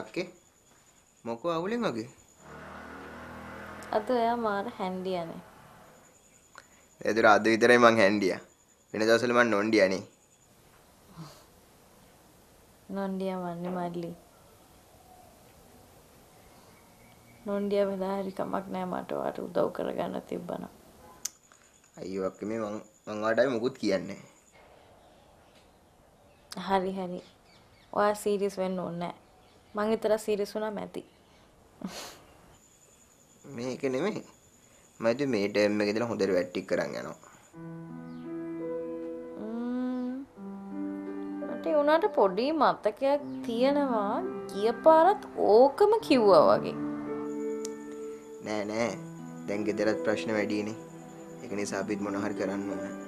Hakke? Moko awling age? Ado ya mar handy ane. Edur ado idhar mang handy a. Pina jasal man nondi ani. Nondi a manne madli. Nondi a bedari kamak na mato aru daw karaga na tibbana. Ayo akke me mangada mugut kiyanne. Hari hari. Or series when no na. Mangitra series una mati. Make an image. My do made a make it on the red ticker and no. But you not a podi, Mataka, Tianava, Kiaparat, Okam a cue away. Nay, nay, then get that pressure of a dini. I can is a bit monoharker and moon.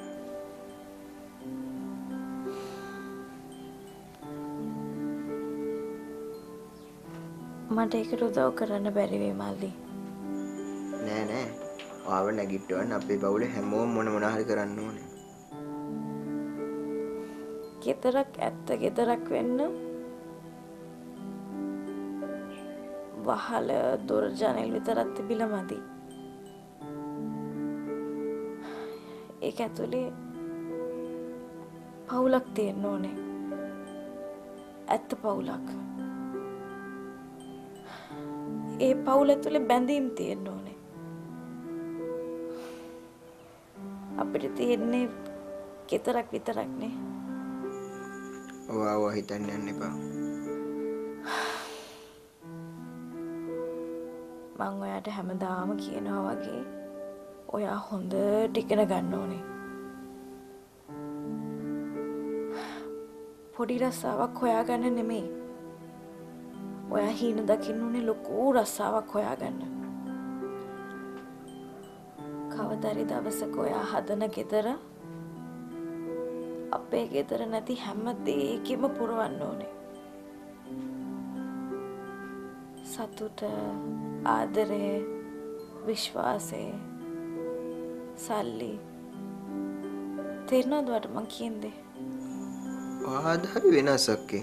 I take it to the occur and a very way, Mali. Nana, I will give turn up the bowl, hemo, monomonaker unknown. Get the rack at the get the rack window. Bahala, Dorjanel with the rat bilamadi. Ecatuli Paulak the nonne at the Paulak. A Paulatuli Bandim theodone. A pretty nip Kitarak Vitarakne. Wow, Hitanian Nipa Mango at Hamadam Kienawaki. We are Honda taken a gun noni. Podira Sava Koyagan enemy. ඔය හින දකින්නුනේ ලොකු රසාවක් හොයාගන්න. කවදාරි දවසක ඔයා හදන ගෙදර අපේ ගෙදර නැති හැම දෙයකම පුරවන්න ඕනේ. සතුට, ආදරය, විශ්වාසය, සල්ලි. තේරෙනවද මං කියන්නේ? ආදරය වෙනසක් ඒ.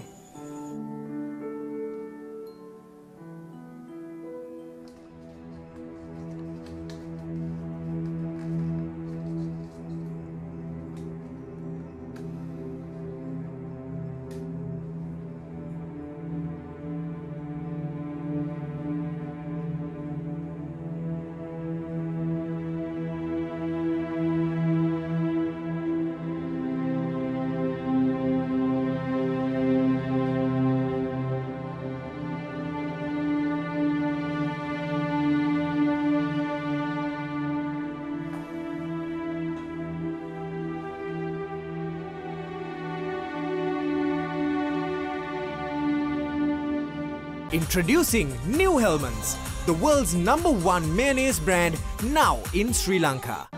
Introducing New Hellmann's, the world's #1 mayonnaise brand now in Sri Lanka.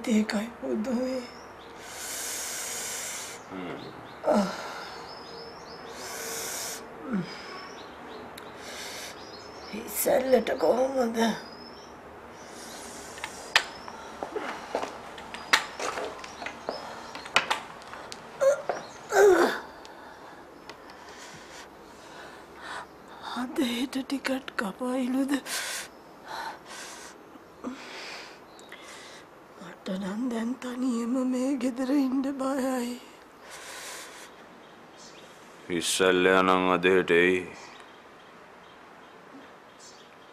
Take I would do it. He said, let her go, mother. They hit a ticket, Kappa, you and then Taniema may get rained by. He sell an another day.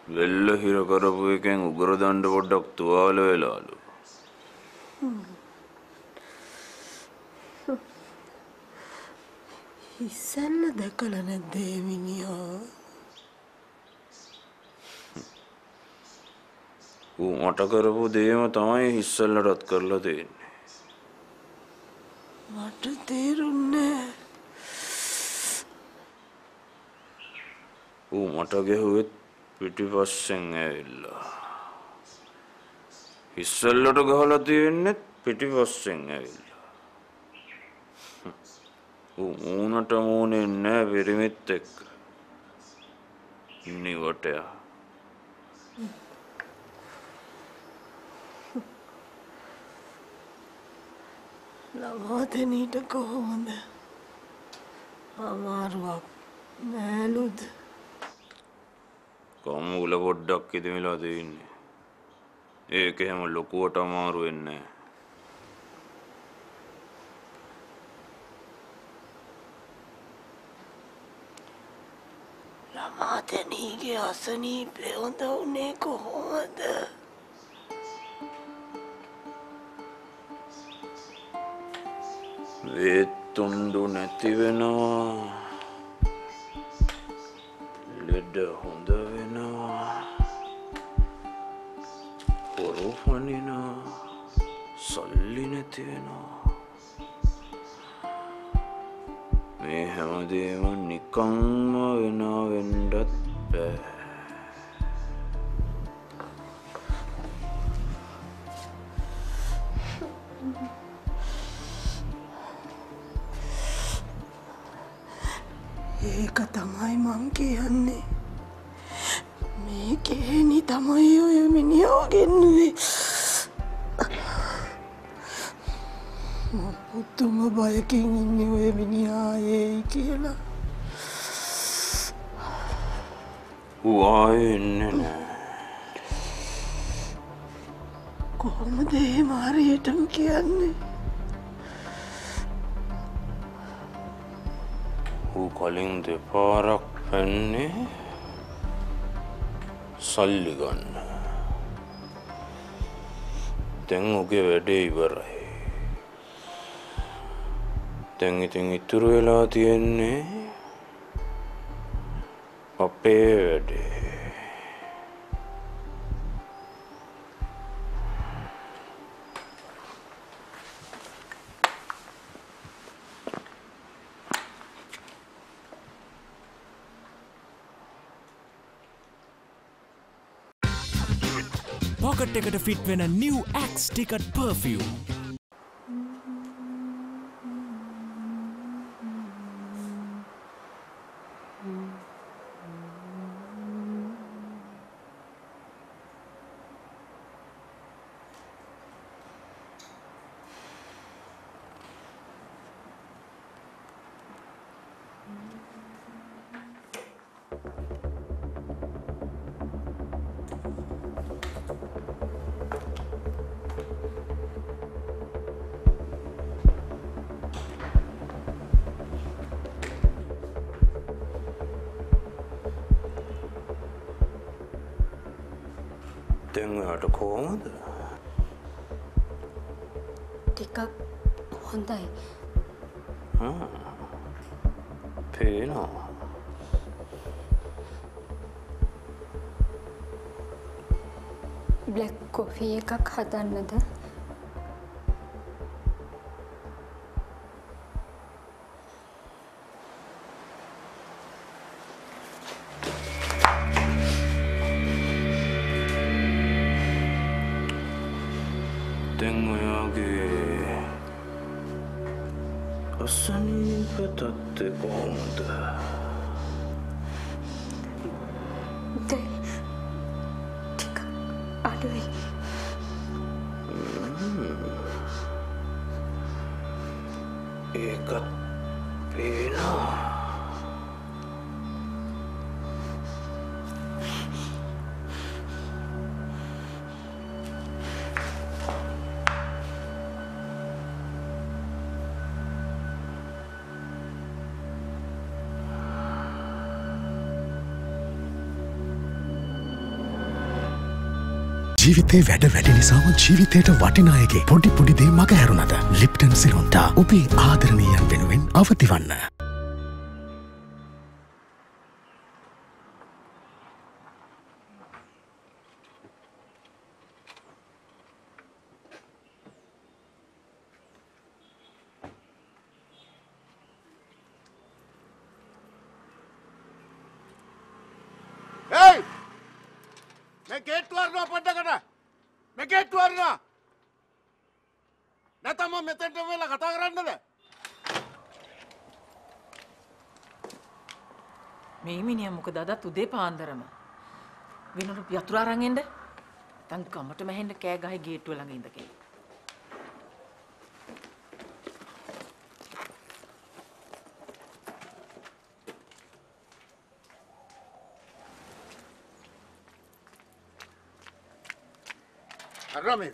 Well, here a car of waking Ugro than the duck to all a lalo. He sell the colonel day in your. Who want a carabu dame at all? He sell a lot of color. What a dear, හිස්සල්ලට ගහලා තියෙන්නේ පිටිපස්සෙන් ඇවිල්ලා. ඌ ඌනට ඌනේ නෑ පිරිමිත් එක්ක. නිවටයා. නවාතනීට කොහොමද? අමාරුවක් නෑලුද? කොහොම උල පොඩ්ඩක් ඉදමිලා තියෙන්නේ. ඒක එහෙම ලොකුවට අමාරු වෙන්නේ නැහැ. ළමාතනීගේ අසනීපේ හොඳ වුණේ කොහොමද? වේතුණ්ඩු නැති වෙනවා. ලෙඩ හොඳ වෙනවා. Rofanina, Sallinatino. May have a demon Nikama in a window. Ekatamai monkey, honey. Make any tamayo miniogin. Put to my biking in New Avinia, Kila. Why, Nana? Come day, Mariatam Kiani. Who calling the park penny? Sullivan. Then we give a day for it. Then we think it will not be any. A pair day. Pocket ticket to fit when a new Axe ticket perfume. Then we had to call it. Take up one day. Pain. Black coffee, a cut another. The gold. The tick. Adui. Ekat pena. ජීවිතේ වැඩ වැඩි නිසාම ජීවිතයට වටිනායකේ පොඩි පොඩි දේ මග හැරුණාද Lipton සිරුන්දා ඔබේ ආදරණීයයන් වෙනුවෙන් අවතිවන්න get to Arna Pandagana. Make it to Arna. Natama Metendavilla Katagranda. Miminia Mukadada to Depa Andarama. We know Piatra Rangenda. Then come to my hand the cag I gate to Langin the cave. Ramil.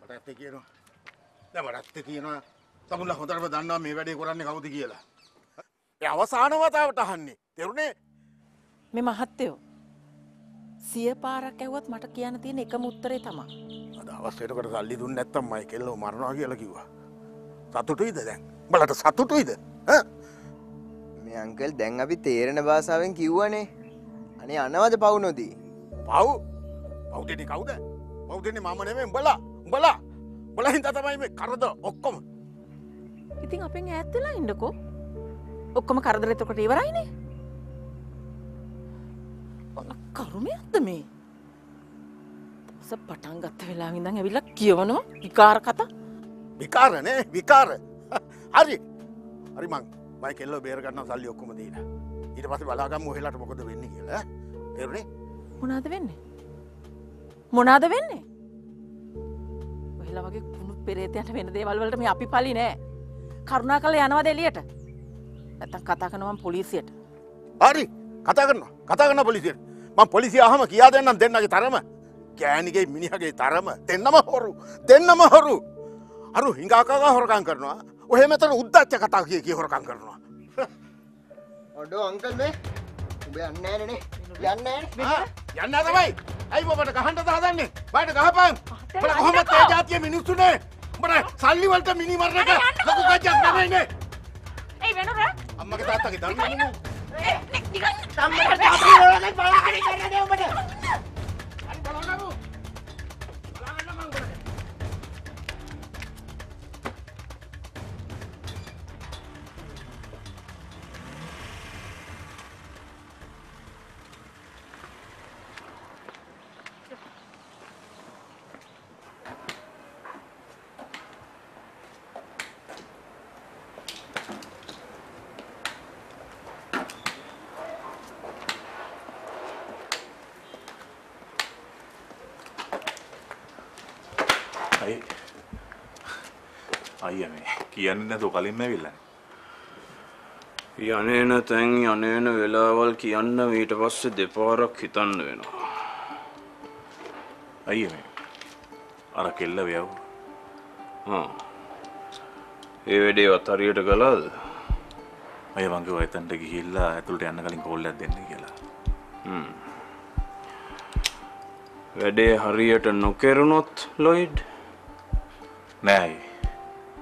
But I think you know, never I think you know, someone who never done me very good and how the gila. Yeah, was I know what I was a honey? There ne Mima Hattu. See a paracawat Matakianati Nikamutrama. I was said over the little net of Michael or Marnogilagiva. Satu to then. But I sat to either. My uncle Dangavit and a bass having Q1A. And another Pauno D. Pow? How did he go there? How did him, Mamma name? Bala, Bala, Bala, that I make Cardo, Ocom. You think up in Attila in the co? Ocom Cardo took a river, I need. Carumia to me. It's a patanga tela in the Villa Kiono, Vicar Cata? Vicar, eh? Vicar. Hari, hari mang, mai kello bearkan na sali okku madina. Ida pasi balaga muhela to mokada wenni kiyala. Therune? Monada wenne? Monada wenne? Muhela wage kunu pereethayata wenna dewal walata me api pali ne. Karunakala yanawada eliyata. Naththam katha karanawa man polisiyata. Hari, katha karanawa polisiyata. Man polisiya ahama kiya dennan dennage tarama. Kænige minihage tarama. Dennama horu. Aru hinga kaga horakan karanawa. Oh, I thought you were going to work here. Oh, uncle, me? You Kianena do kalim me villan. Kianena teng yanena velaval kianna meeta passe deparak hitanna wenawa. Ayye me. Ara kella weyaw. Ha. E wede wathariyata galada. Ayye wange oy etanta gihilla athulata yanna kalin call ekak denna kiyala. Wede hariyata nokerunoth Lloyd. Nae.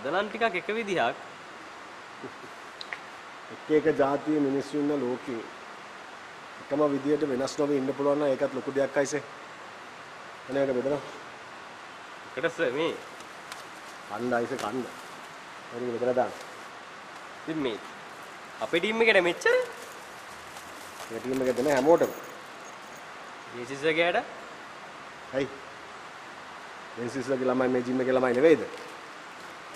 අදලන්ටිකක් එක විදිහක් එක જાතිය මිනිස්සු ඉන්න ලෝකේ එකම විදියට වෙනස් නොවී ඉන්න පුළුවන් නම් ඒකත් ලොකු දෙයක් අයිසේ එනකට බෙදලා එකටස මේ කන්න අයිසේ කන්න හරි මෙතන දාන්න ඉතින් මේ අපේ ටීම් එකේ මෙච්චර ඒ ටීම් එකේ දෙන හැමෝටම ජේසිස්ලා ගෑඩ හයි ජේසිස්ලා ගිලා මම මේ ජිම් එකේ ළමයි නෙවෙයිද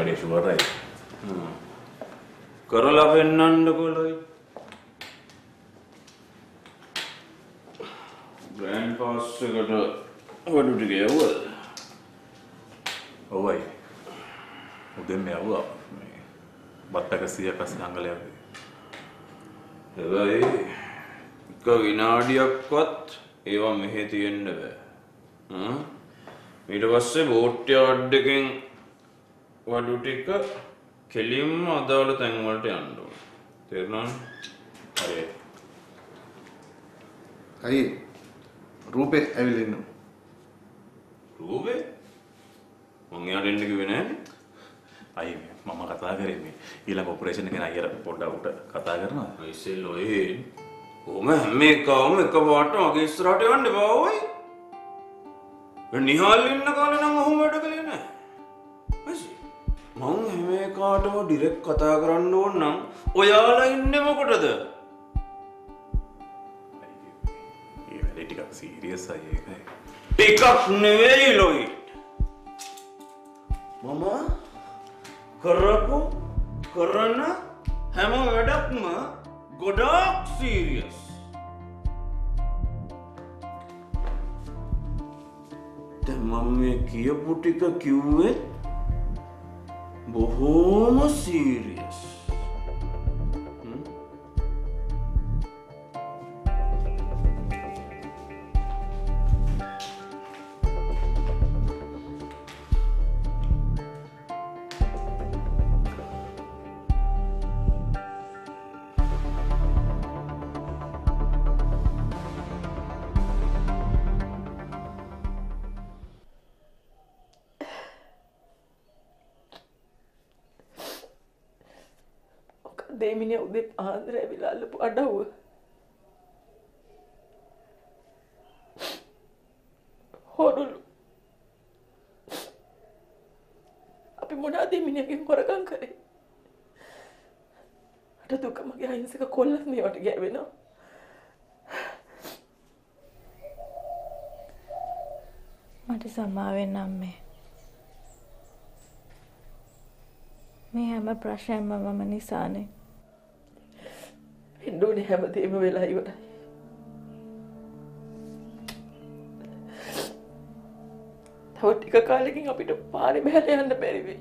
very sure right. Corolla Fernando Grandpa's secretary, what do you get over? Oh, why? They may have up, but I can see a person angle. Hey, Coginardia cut, Eva Mahiti and the way. It was a boat yard digging. What do you take up? Kill him or the other thing will turn. There none? Aye. Rube, I will know. Rube? Only I didn't give an end? Aye, Mamma Katagari. He'll have operation again. I hear a put out Katagarna. I say, Lloyd. Oh, make a water against Rotty and the boy. When you haul in the column, home at the cleaner. මං හැම එකාටම direct කතා කරන්න ඕන නම් ඔයාලා ඉන්නේ මොකටද? ඒ වැඩේ ටිකක් සීරියස් අය ඒකයි. ටිකක් නෙවෙයි ලොයිට්. මම කරන හැම වැඩක්ම ගොඩක් සීරියස්. දැන් මම මේ කියපු ටික කිව්වේ Bohoma serious. Demine ude pahandra evila allapu adawa horulu api mona demine gen korakan kare ada duka mage ahinsaka kollas me wata gæwena mata samawen amme me hama prashanma mama nisane Don't have a day will I would. I would take a car looking up into party belly and the berry way.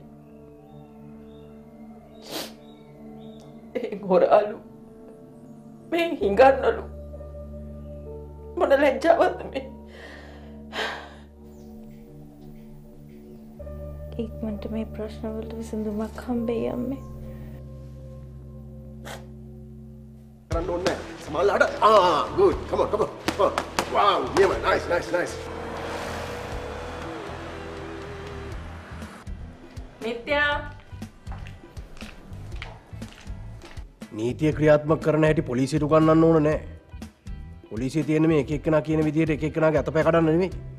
Goralu may he got no. But I let Java to me. Eatment to me, personal to listen to my combe yummy. Small ladder. Ah, good. Come on, come on. Come on. Wow, yeah, man. Nice, nice, nice. Nitya. Nitya ක්‍රියාත්මක කරන හැටි පොලිසියට උගන්වන්න ඕන නෑ. පොලිසිය තියෙන්නේ මේ එක එකනා කියන විදියට එක එකනාගේ අතපය කඩන්න නෙමෙයි.